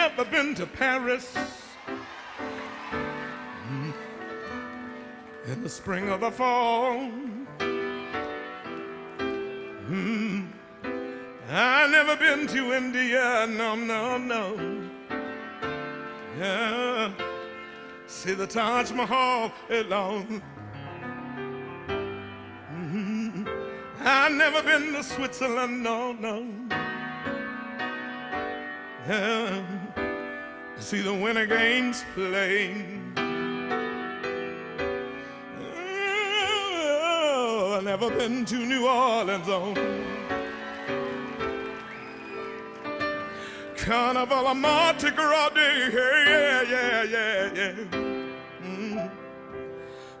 I've never been to Paris in the spring or the fall. I've never been to India, no, no, no. Yeah. See the Taj Mahal alone. I've never been to Switzerland, no, no. See the Winter Games playing. Oh, I've never been to New Orleans, oh. Carnival of Mardi Gras Day, yeah, yeah, yeah, yeah.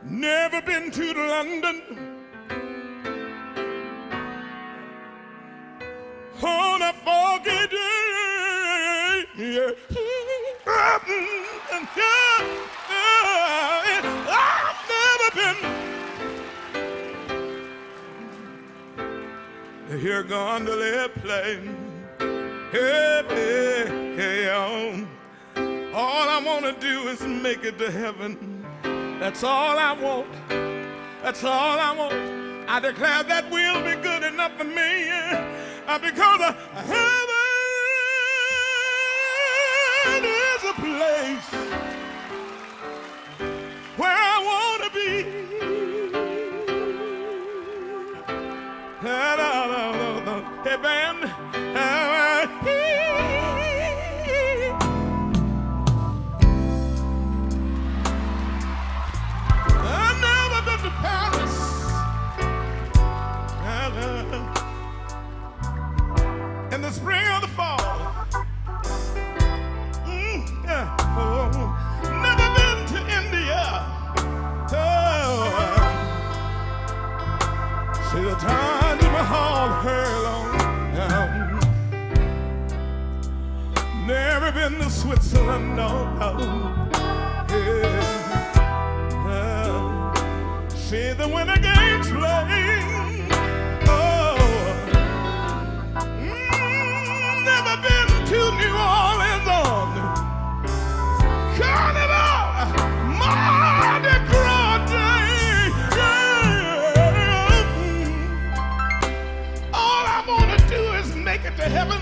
Never been to London. On a foggy day, yeah. I've never been to hear Gondolier play. Hey, hey, hey, oh. All I want to do is make it to heaven. That's all I want. That's all I want. I declare that will be good enough for me. Because heaven is a place where I want to be. Hey, man. I've never been to Paris. In the spring or the fall. Yeah. Oh. Never been to India. Oh. See the Taj Mahal alone. Never been to Switzerland, no, no. Yeah. See the Winter Games playing. Heaven,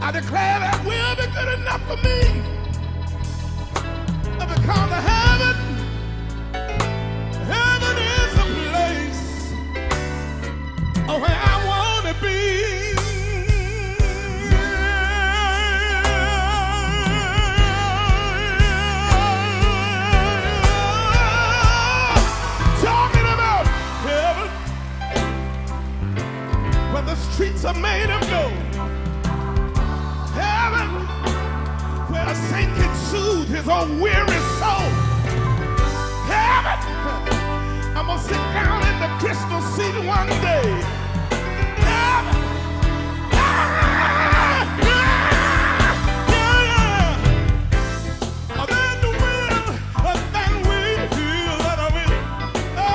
I declare that will be good enough for me, because of heaven, heaven is a place where I want to be. Streets are made of gold. Heaven, where a saint can soothe his own weary soul. Heaven, I'm gonna sit down in the crystal seat one day. Heaven, than the world, than we feel that I will. Oh,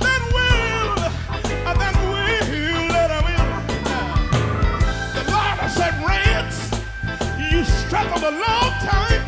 than will, than we. Struggled a long time.